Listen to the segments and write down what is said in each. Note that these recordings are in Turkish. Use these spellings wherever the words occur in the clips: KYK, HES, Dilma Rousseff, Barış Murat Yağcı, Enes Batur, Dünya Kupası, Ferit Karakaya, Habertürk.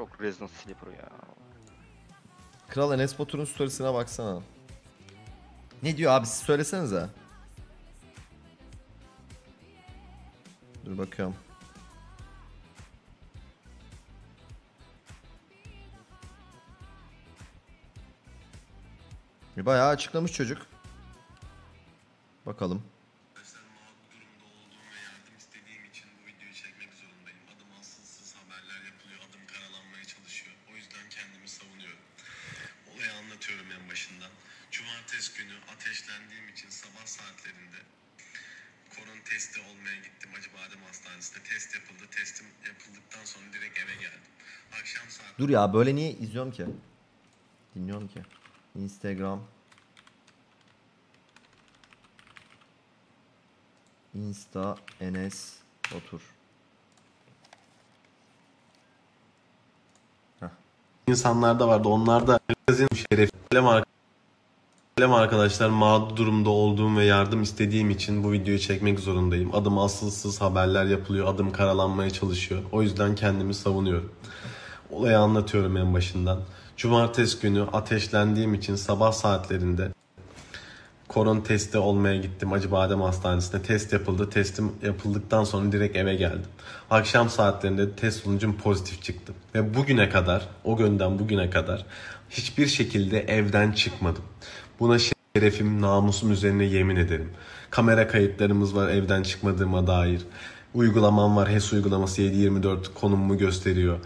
Çok rezon slipper ya. Kral Enes Batur'un storiesine baksana. Ne diyor abi, siz söylesenize. Dur bakıyorum. Bayağı açıklamış çocuk. Bakalım. Dur ya, böyle niye izliyorum ki? Dinliyorum ki. Insta Enes Batur. İnsanlar da vardı. Onlar da şerefli arkadaşlar, mağdur durumda olduğum ve yardım istediğim için bu videoyu çekmek zorundayım. Adım asılsız haberler yapılıyor. Adım karalanmaya çalışıyor. O yüzden kendimi savunuyorum. Olayı anlatıyorum en başından. Cumartesi günü ateşlendiğim için sabah saatlerinde korona testi olmaya gittim Acıbadem Hastanesi'ne. Test yapıldı. Testim yapıldıktan sonra direkt eve geldim. Akşam saatlerinde test sonucum pozitif çıktı. Ve bugüne kadar, o günden bugüne kadar hiçbir şekilde evden çıkmadım. Buna şerefim, namusum üzerine yemin ederim. Kamera kayıtlarımız var evden çıkmadığıma dair. Uygulamam var. HES uygulaması 7/24 konumumu gösteriyor.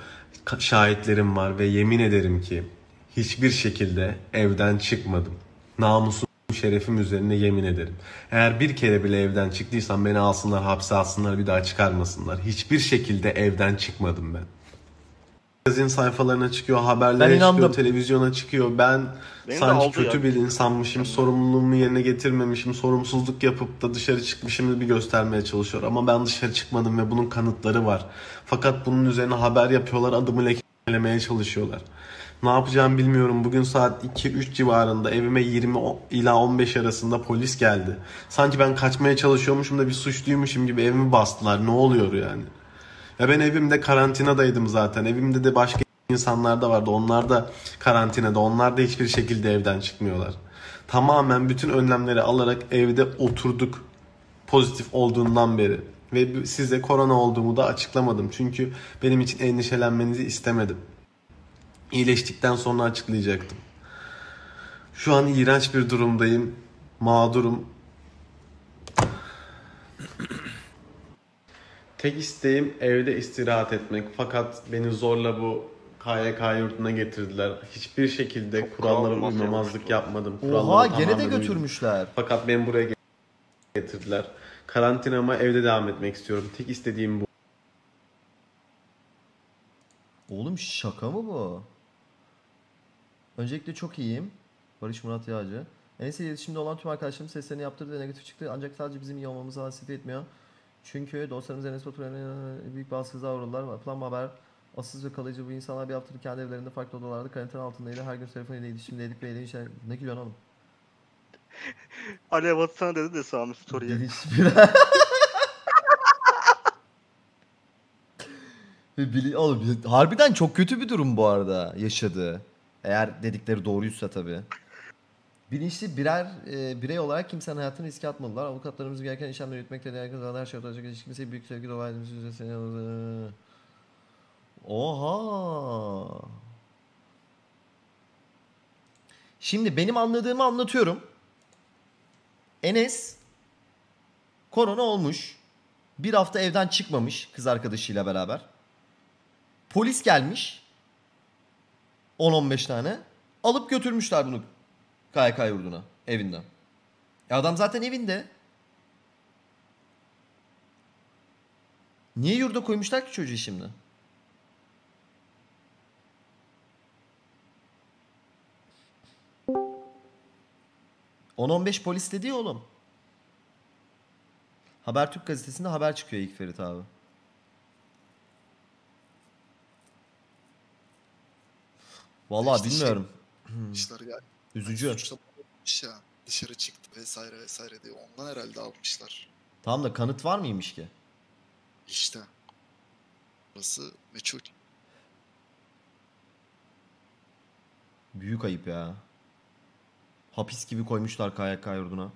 Şahitlerim var ve yemin ederim ki hiçbir şekilde evden çıkmadım. Namusum, şerefim üzerine yemin ederim. Eğer bir kere bile evden çıktıysam beni alsınlar, hapse atsınlar, bir daha çıkarmasınlar. Hiçbir şekilde evden çıkmadım ben. Magazin sayfalarına çıkıyor, haberlere çıkıyor, televizyona çıkıyor. Ben sanki kötü bir insanmışım, sorumluluğumu yerine getirmemişim, sorumsuzluk yapıp da dışarı çıkmışım bir göstermeye çalışıyor. Ama ben dışarı çıkmadım ve bunun kanıtları var. Fakat bunun üzerine haber yapıyorlar, adımı lekelemeye çalışıyorlar. Ne yapacağımı bilmiyorum. Bugün saat 2-3 civarında evime 20 ila 15 arasında polis geldi. Sanki ben kaçmaya çalışıyormuşum da bir suçluymuşum gibi evimi bastılar. Ne oluyor yani? Ya ben evimde karantinadaydım zaten. Evimde de başka insanlar da vardı. Onlar da karantinada. Onlar da hiçbir şekilde evden çıkmıyorlar. Tamamen bütün önlemleri alarak evde oturduk pozitif olduğundan beri. Ve size korona olduğumu da açıklamadım. Çünkü benim için endişelenmenizi istemedim. İyileştikten sonra açıklayacaktım. Şu an iğrenç bir durumdayım. Mağdurum. Tek isteğim evde istirahat etmek. Fakat beni zorla bu KYK yurduna getirdiler. Hiçbir şekilde çok kurallara uymamazlık yapmadım. Oha, gene de götürmüşler. Uydum. Fakat beni buraya getirdiler. Karantinama evde devam etmek istiyorum. Tek istediğim bu. Oğlum şaka mı bu? Öncelikle çok iyiyim. Barış Murat Yağcı. Enes'e iletişimde olan tüm arkadaşlarım seslerini yaptırdı ve negatif çıktı. Ancak sadece bizim iyi olmamızı hasret etmiyor. Çünkü dostlarımız Enes Batur'a büyük baskıza uğradılar. Yapılan haber asılsız ve kalıcı, bu insanlar bir haftadır kendi evlerinde farklı odalarda karantina altındaydı. Her gün telefonuyla iletişimdeydik ve iletişimde... Ne gülüyorsun oğlum? Alev atsana dedi de Sami Story'e. Oğlum, harbiden çok kötü bir durum bu arada yaşadığı. Eğer dedikleri doğruysa tabii. Bilinçli birey olarak kimsenin hayatını riske atmadılar. Avukatlarımız gereken işlemleri yürütmekle alakalı her şey ortaya çıkacak. Kimseye büyük sevgi dolayımız üzere. Oha. Şimdi benim anladığımı anlatıyorum. Enes korona olmuş. Bir hafta evden çıkmamış kız arkadaşıyla beraber. Polis gelmiş. 10-15 tane. Alıp götürmüşler bunu KYK yurduna. Evinden. Ya adam zaten evinde. Niye yurda koymuşlar ki çocuğu şimdi? ...10-15 polis dedi ya oğlum. Habertürk gazetesinde haber çıkıyor ilk Ferit abi. Vallahi bilmiyorum. Üzücü. Ya, dışarı çıktı vesaire vesaire diye ondan herhalde almışlar. Tamam da kanıt var mıymış ki? İşte. Burası meçhul. Büyük ayıp ya. Hapis gibi koymuşlar KYK yurduna.